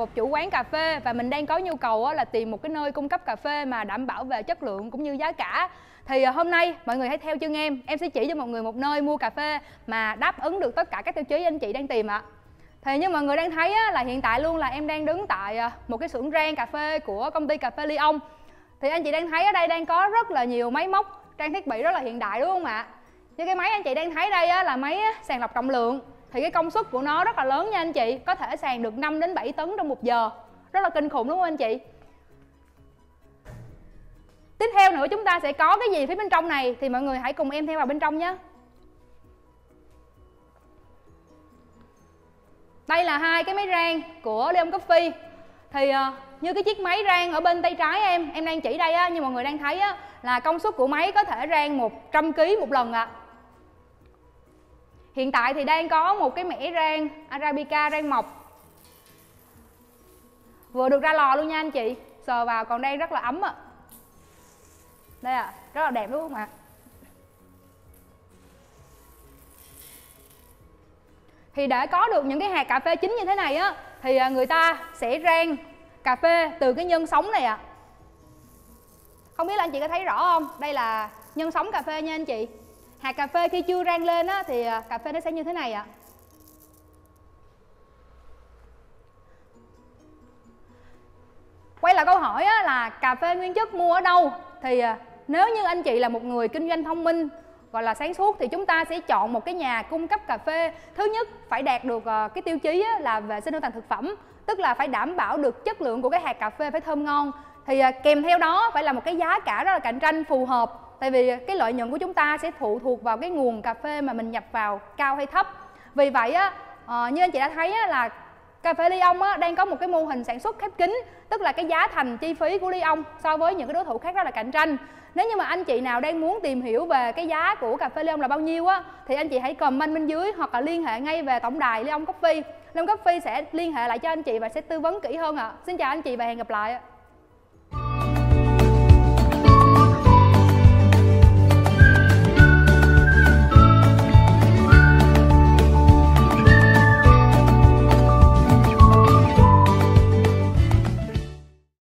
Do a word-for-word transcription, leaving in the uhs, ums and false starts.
một chủ quán cà phê và mình đang có nhu cầu là tìm một cái nơi cung cấp cà phê mà đảm bảo về chất lượng cũng như giá cả, thì hôm nay mọi người hãy theo chân em. Em sẽ chỉ cho mọi người một nơi mua cà phê mà đáp ứng được tất cả các tiêu chí anh chị đang tìm ạ. Thì như mọi người đang thấy là hiện tại luôn là em đang đứng tại một cái xưởng rang cà phê của công ty cà phê Lyon. Thì anh chị đang thấy ở đây đang có rất là nhiều máy móc, trang thiết bị rất là hiện đại đúng không ạ? Như cái máy anh chị đang thấy đây á, là máy sàng lọc trọng lượng. Thì cái công suất của nó rất là lớn nha anh chị, có thể sàng được năm đến bảy tấn trong một giờ. Rất là kinh khủng đúng không anh chị? Tiếp theo nữa chúng ta sẽ có cái gì phía bên trong này thì mọi người hãy cùng em theo vào bên trong nhé. Đây là hai cái máy rang của Lyon Coffee. Thì như cái chiếc máy rang ở bên tay trái em, em đang chỉ đây á, như mọi người đang thấy á, là công suất của máy có thể rang một trăm ki lô gam một lần ạ. À. Hiện tại thì đang có một cái mẻ rang Arabica rang mọc vừa được ra lò luôn nha anh chị. Sờ vào còn đang rất là ấm ạ. À. Đây ạ, à, rất là đẹp đúng không ạ? À? Thì để có được những cái hạt cà phê chín như thế này á, thì người ta sẽ rang cà phê từ cái nhân sống này ạ. À. Không biết là anh chị có thấy rõ không? Đây là nhân sống cà phê nha anh chị. Hạt cà phê khi chưa rang lên á, thì cà phê nó sẽ như thế này ạ. À. Quay lại câu hỏi á, là cà phê nguyên chất mua ở đâu? Thì nếu như anh chị là một người kinh doanh thông minh, gọi là sáng suốt, thì chúng ta sẽ chọn một cái nhà cung cấp cà phê. Thứ nhất phải đạt được cái tiêu chí là vệ sinh an toàn thực phẩm, tức là phải đảm bảo được chất lượng của cái hạt cà phê phải thơm ngon. Thì kèm theo đó phải là một cái giá cả rất là cạnh tranh phù hợp. Tại vì cái lợi nhuận của chúng ta sẽ phụ thuộc vào cái nguồn cà phê mà mình nhập vào cao hay thấp. Vì vậy như anh chị đã thấy là cà phê Lyon đang có một cái mô hình sản xuất khép kín, tức là cái giá thành chi phí của Lyon so với những cái đối thủ khác rất là cạnh tranh. Nếu như mà anh chị nào đang muốn tìm hiểu về cái giá của cà phê Lyon là bao nhiêu á, thì anh chị hãy comment bên dưới hoặc là liên hệ ngay về tổng đài Lyon Coffee. Lyon Coffee sẽ liên hệ lại cho anh chị và sẽ tư vấn kỹ hơn ạ. À. Xin chào anh chị và hẹn gặp lại.